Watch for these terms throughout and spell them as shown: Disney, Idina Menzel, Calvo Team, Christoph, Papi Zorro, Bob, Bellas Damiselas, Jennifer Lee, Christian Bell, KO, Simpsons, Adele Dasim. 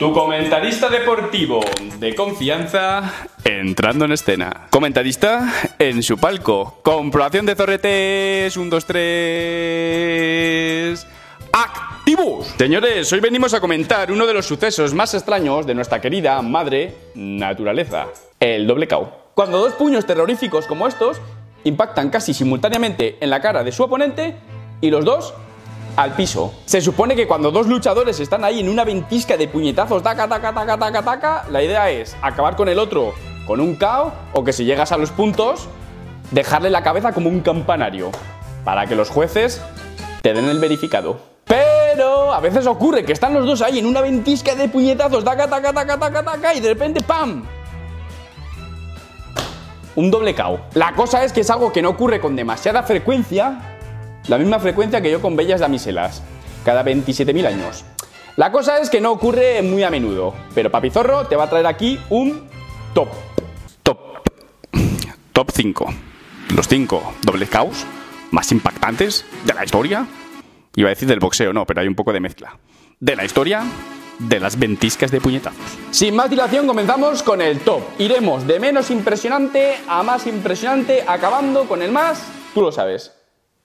Tu comentarista deportivo de confianza entrando en escena. Comentarista en su palco. Comprobación de zorretes. 1, 2, 3... ¡Activos! Señores, hoy venimos a comentar uno de los sucesos más extraños de nuestra querida madre naturaleza. El doble KO. Cuando dos puños terroríficos como estos impactan casi simultáneamente en la cara de su oponente y los dos... al piso. Se supone que cuando dos luchadores están ahí en una ventisca de puñetazos, taca, taca, taca, taca, taca, la idea es acabar con el otro con un KO o que si llegas a los puntos, dejarle la cabeza como un campanario para que los jueces te den el verificado. Pero a veces ocurre que están los dos ahí en una ventisca de puñetazos, taca, taca, taca, taca, taca, y de repente ¡pam! Un doble KO. La cosa es que es algo que no ocurre con demasiada frecuencia. La misma frecuencia que yo con Bellas Damiselas, cada 27.000 años. La cosa es que no ocurre muy a menudo, pero Papi Zorro te va a traer aquí un top 5. Los 5 dobles caos más impactantes de la historia. Iba a decir del boxeo, no, pero hay un poco de mezcla. De la historia de las ventiscas de puñetazos. Sin más dilación comenzamos con el top. Iremos de menos impresionante a más impresionante, acabando con el más, tú lo sabes.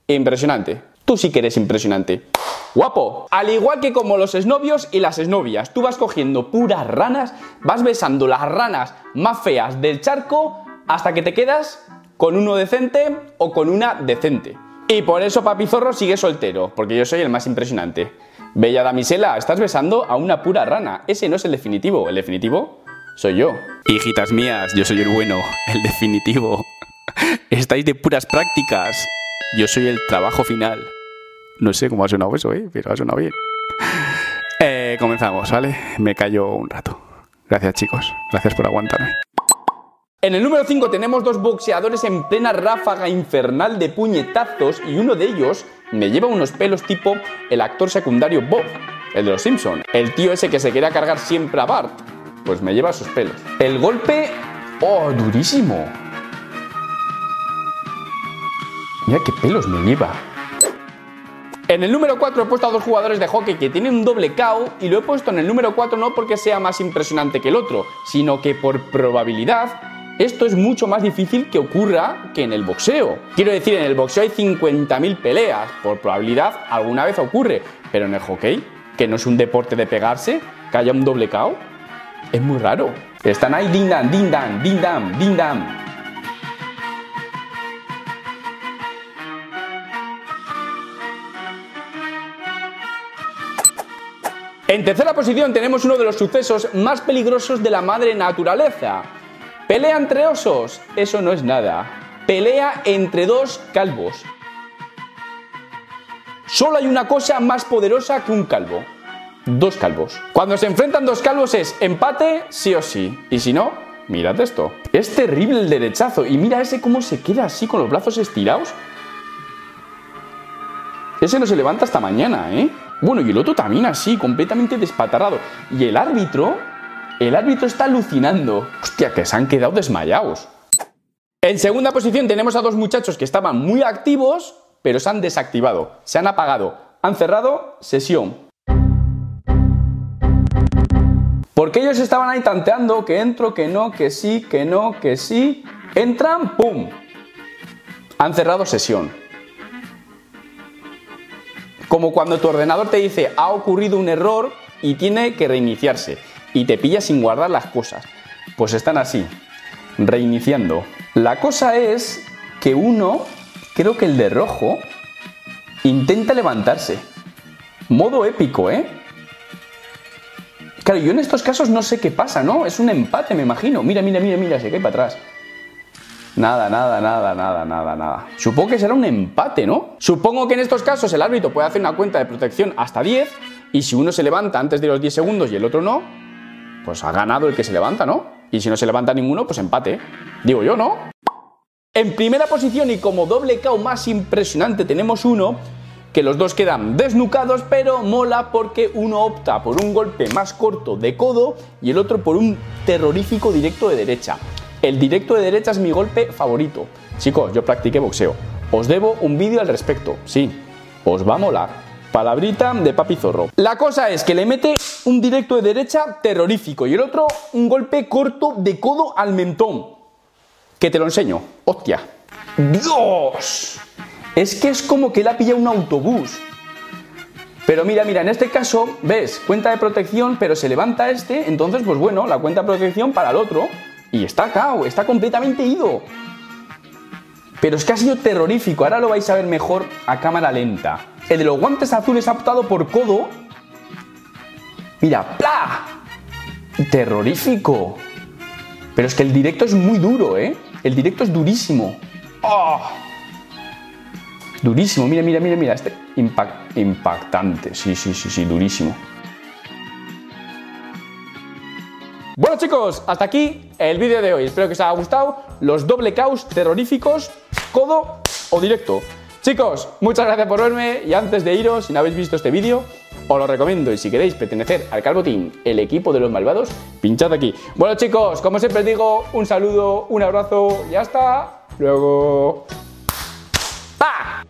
Impresionante. Tú sí que eres impresionante. Guapo. Al igual que como los exnovios y las exnovias, tú vas cogiendo puras ranas, vas besando las ranas más feas del charco hasta que te quedas con uno decente o con una decente. Y por eso Papi Zorro sigue soltero, porque yo soy el más impresionante. Bella damisela, estás besando a una pura rana. Ese no es el definitivo. El definitivo soy yo. Hijitas mías, yo soy el bueno, el definitivo. Estáis de puras prácticas. Yo soy el trabajo final. No sé cómo ha sonado eso, pero ha sonado bien. Comenzamos, ¿vale? Me callo un rato. Gracias, chicos. Gracias por aguantarme. En el número 5 tenemos dos boxeadores en plena ráfaga infernal de puñetazos y uno de ellos me lleva unos pelos tipo el actor secundario Bob, el de los Simpsons. El tío ese que se quería cargar siempre a Bart, pues me lleva sus pelos. El golpe... ¡oh, durísimo! Mira qué pelos me lleva. En el número 4 he puesto a dos jugadores de hockey que tienen un doble KO y lo he puesto en el número 4 no porque sea más impresionante que el otro, sino que por probabilidad esto es mucho más difícil que ocurra que en el boxeo. Quiero decir, en el boxeo hay 50.000 peleas, por probabilidad alguna vez ocurre, pero en el hockey, que no es un deporte de pegarse, que haya un doble KO, es muy raro. Están ahí din dan, din dan, din dan, din dan. En tercera posición tenemos uno de los sucesos más peligrosos de la madre naturaleza. Pelea entre osos, eso no es nada. Pelea entre dos calvos. Solo hay una cosa más poderosa que un calvo. Dos calvos. Cuando se enfrentan dos calvos es empate sí o sí. Y si no, mirad esto. Es terrible el derechazo y mira ese cómo se queda así con los brazos estirados. Ese no se levanta hasta mañana, ¿eh? Bueno, y el otro también así, completamente despatarrado. Y el árbitro está alucinando. Hostia, que se han quedado desmayados. En segunda posición tenemos a dos muchachos que estaban muy activos, pero se han desactivado, se han apagado, han cerrado sesión. Porque ellos estaban ahí tanteando, que entro, que no, que sí, que no, que sí. Entran, ¡pum! Han cerrado sesión. Como cuando tu ordenador te dice ha ocurrido un error y tiene que reiniciarse y te pilla sin guardar las cosas. Pues están así, reiniciando. La cosa es que uno, creo que el de rojo, intenta levantarse. Modo épico, ¿eh? Claro, yo en estos casos no sé qué pasa, ¿no? Es un empate, me imagino. Mira, mira, mira, mira, se cae para atrás. Nada, nada, nada, nada, nada, nada. Supongo que será un empate, ¿no? Supongo que en estos casos el árbitro puede hacer una cuenta de protección hasta 10 y si uno se levanta antes de los 10 segundos y el otro no, pues ha ganado el que se levanta, ¿no? Y si no se levanta ninguno, pues empate. Digo yo, ¿no? En primera posición y como doble KO más impresionante tenemos uno que los dos quedan desnucados, pero mola porque uno opta por un golpe más corto de codo y el otro por un terrorífico directo de derecha. El directo de derecha es mi golpe favorito. Chicos, yo practiqué boxeo. Os debo un vídeo al respecto. Sí, os va a molar. palabrita de Papi Zorro. La cosa es que le mete un directo de derecha terrorífico y el otro un golpe corto de codo al mentón. Que te lo enseño. ¡Hostia! ¡Dios! Es que es como que le ha pillado un autobús. Pero mira, en este caso, ves, cuenta de protección, pero se levanta este, entonces, pues bueno, la cuenta de protección para el otro. Y está cao, está completamente ido. Pero es que ha sido terrorífico, ahora lo vais a ver mejor a cámara lenta. El de los guantes azules ha optado por codo. Mira, ¡pla! Terrorífico. Pero es que el directo es muy duro, ¿eh? El directo es durísimo. ¡Oh! Durísimo, mira, este impactante, sí, durísimo. Bueno chicos, hasta aquí el vídeo de hoy. Espero que os haya gustado los doble caos terroríficos, codo o directo. Chicos, muchas gracias por verme y antes de iros, si no habéis visto este vídeo, os lo recomiendo y si queréis pertenecer al Calvo Team, el equipo de los malvados, pinchad aquí. Bueno chicos, como siempre os digo, un saludo, un abrazo y hasta luego. ¡Pa!